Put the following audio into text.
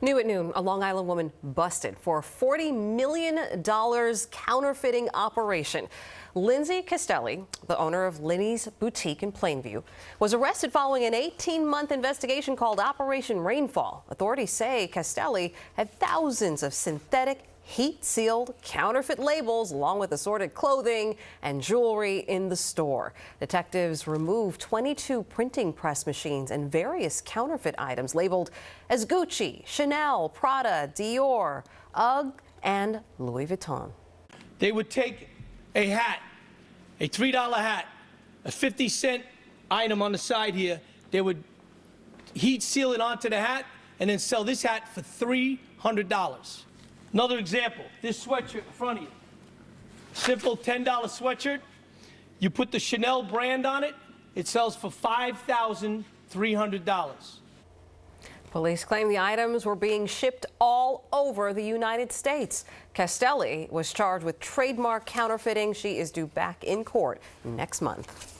New at noon, a Long Island woman busted for a $40 million counterfeiting operation. Lindsay Castelli, the owner of Linny's Boutique in Plainview, was arrested following an 18-month investigation called Operation Rainfall. Authorities say Castelli had thousands of synthetic, heat-sealed counterfeit labels along with assorted clothing and jewelry in the store. Detectives removed 22 printing press machines and various counterfeit items labeled as Gucci, Chanel, Prada, Dior, Ugg, and Louis Vuitton. They would take a hat, a $3 hat, a 50-cent item on the side here. They would heat seal it onto the hat and then sell this hat for $300. Another example, this sweatshirt in front of you. Simple $10 sweatshirt. You put the Chanel brand on it, it sells for $5,300. Police claim the items were being shipped all over the United States. Castelli was charged with trademark counterfeiting. She is due back in court next month.